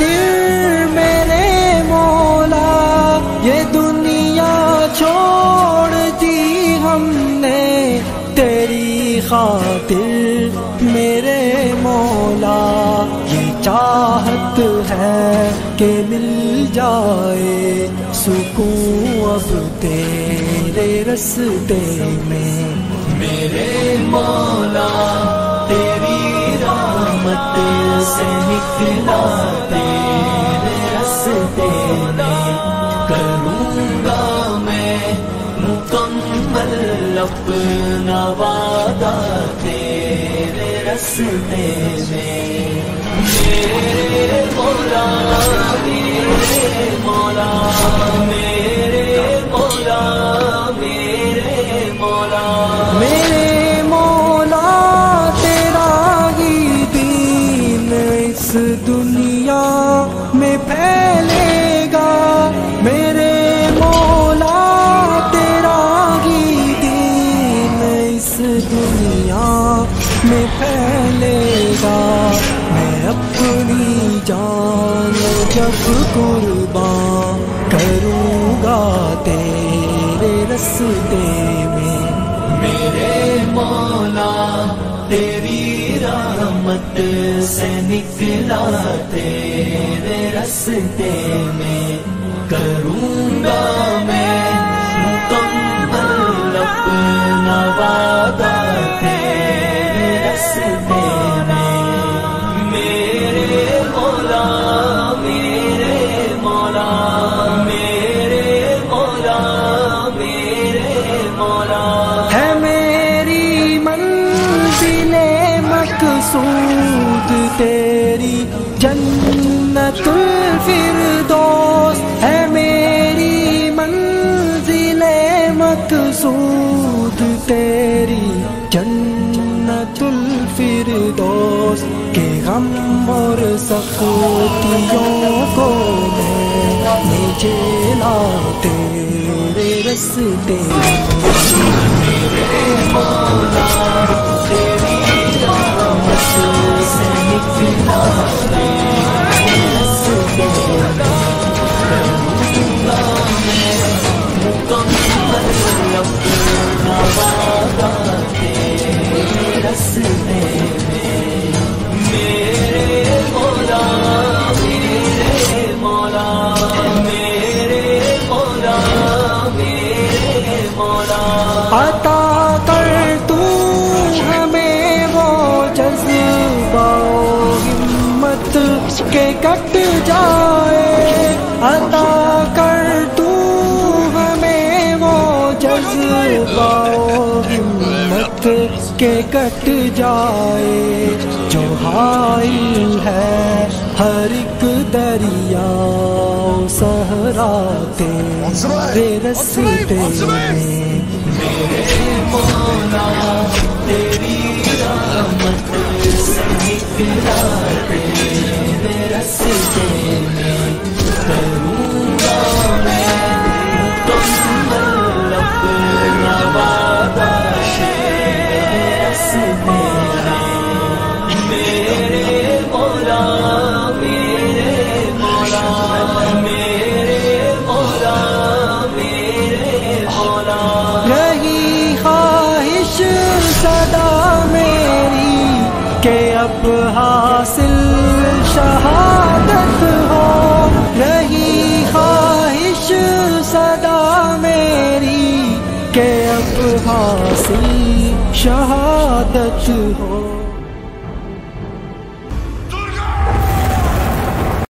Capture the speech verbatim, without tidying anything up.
मुश्किल मेरे मौला, ये दुनिया छोड़ दी हमने तेरी खातिर मेरे मौला। ये चाहत है कि मिल जाए सुकून अब तेरे रस्ते में मेरे मौला। तेरी रहमत से निकला तेरे रस्ते में करूँगा मैं मुकम्मल अपना वादा तेरे रस्ते में मेरे मौला। मेरे मौला मेरे मौला मेरे मौला मेरे मौला। तेरा ही दीन इस दुनिया में फैलेगा मेरे मौला। तेरा ही दीन इस दुनिया में फैलेगा। मैं अपनी जान जब कुर्बान करूँगा तेरे रस्ते में मेरे मौला। तेरी रहमत से निकला तेरे रस्ते में करूँगा मैं मुकम्मल अपना वादा तेरे रस्ते में मेरे मौला। सूद तेरी जन्नतुल फिरदौस है मेरी मंजिले मकसूद तेरी जन्नतुल फिरदौस। के गम और सख्तियों को मैंने झेला तेरे रस्ते मेरे मौला। अता कर तू हमें वो जज्बा हिम्मत के कट जाए। अता कर तू हमें वो जज्बा हिम्मत के कट जाए। जो हाइल है हर एक दरिया सहरा तेरे रस्ते में मेरे मौला। तेरी रहमत से निकला तेरे रस्ते में करूँगा मैं मुकम्मल अपना वादा तेरे रस्ते में मेरे मौला। मेरे मौला मेरे मौला मेरे मौला। रही ख्वाहिश सदा मेरी के अब हासिल शहादत हो। रही ख्वाहिश सदा मेरी के अब हासिल शहादत हो।